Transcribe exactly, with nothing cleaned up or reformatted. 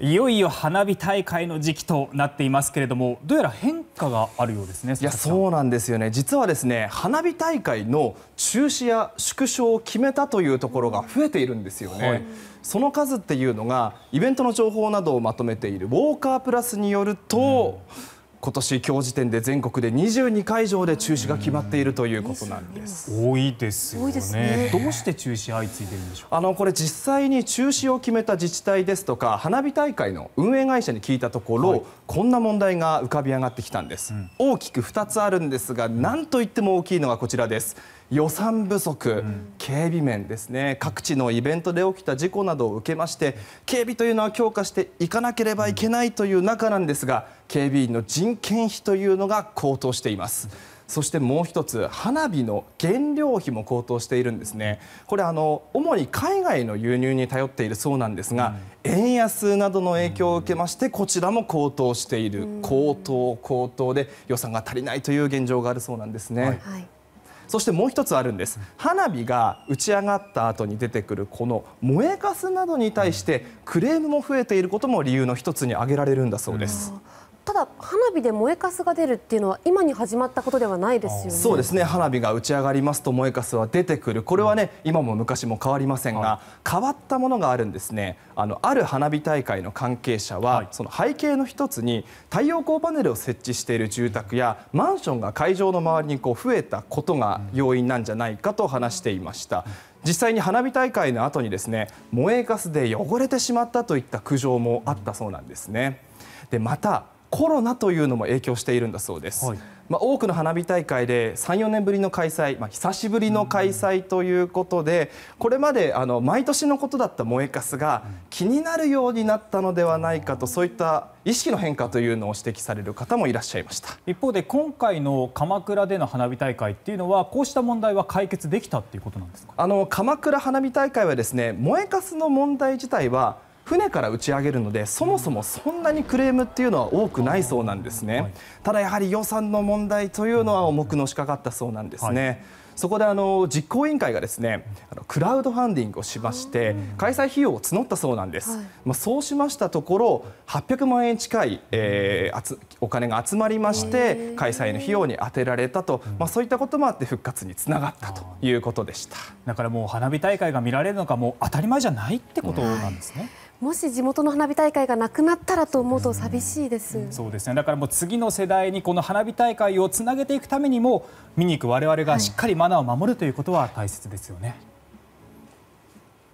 いよいよ花火大会の時期となっていますけれども、どうやら変化があるようですね。いや、そうなんですよね。実はですね、花火大会の中止や縮小を決めたというところが増えているんですよね。はい、その数っていうのが、イベントの情報などをまとめているウォーカープラスによると、うん、今年、今日時点で全国でにじゅうにかいじょうで中止が決まっているということなんです。多いですよね。どうして中止相次いでるんでしょうか。あのこれ実際に中止を決めた自治体ですとか花火大会の運営会社に聞いたところ、はい、こんな問題が浮かび上がってきたんです。うん、大きくふたつあるんですが、なんといっても大きいのがこちらです。予算不足、うん、警備面ですね。各地のイベントで起きた事故などを受けまして、警備というのは強化していかなければいけないという中なんですが、警備員の人件費というのが高騰しています。そしてもう一つ、花火の原料費も高騰しているんですね。これあの主に海外の輸入に頼っているそうなんですが、うん、円安などの影響を受けましてこちらも高騰している、うん、高騰高騰で予算が足りないという現状があるそうなんですね。はい、そしてもう一つあるんです。花火が打ち上がった後に出てくるこの燃えかすなどに対してクレームも増えていることも理由の一つに挙げられるんだそうです。うん、ただ花火で燃えかすが出るっていうのは今に始まったことではないですよね。そうですね。花火が打ち上がりますと燃えかすは出てくる。これはね、うん、今も昔も変わりませんが、はい、変わったものがあるんですね。あのある花火大会の関係者は、はい、その背景の一つに太陽光パネルを設置している住宅やマンションが会場の周りにこう増えたことが要因なんじゃないかと話していました。実際に花火大会の後にですね、燃えかすで汚れてしまったといった苦情もあったそうなんですね。でまたコロナというのも影響しているんだそうです。はい、まあ、多くの花火大会でさん、よねんぶりの開催、まあ、久しぶりの開催ということで、これまであの毎年のことだった燃えかすが気になるようになったのではないかと、そういった意識の変化というのを指摘される方もいらっしゃいました。一方で今回の鎌倉での花火大会っていうのはこうした問題は解決できたっていうことなんですか。あの鎌倉花火大会はですね、燃えかすの問題自体は船から打ち上げるので、そもそもそんなにクレームっていうのは多くないそうなんですね。ただやはり予算の問題というのは重くのしかかったそうなんですね。はい、そこであの実行委員会がですね、あのクラウドファンディングをしまして開催費用を募ったそうなんです。はい、まあ、そうしましたところはっぴゃくまんえん近い、えー、あつお金が集まりまして開催の費用に充てられたと、まあ、そういったこともあって復活につながったということでした。だからもう花火大会が見られるのがもう当たり前じゃないってことなんですね。はい、もし地元の花火大会がなくなったらと思うと寂しいです。そうですね。だからもう次の世代にこの花火大会をつなげていくためにも、見に行く我々がしっかりマナーを守るということは大切ですよね。はい。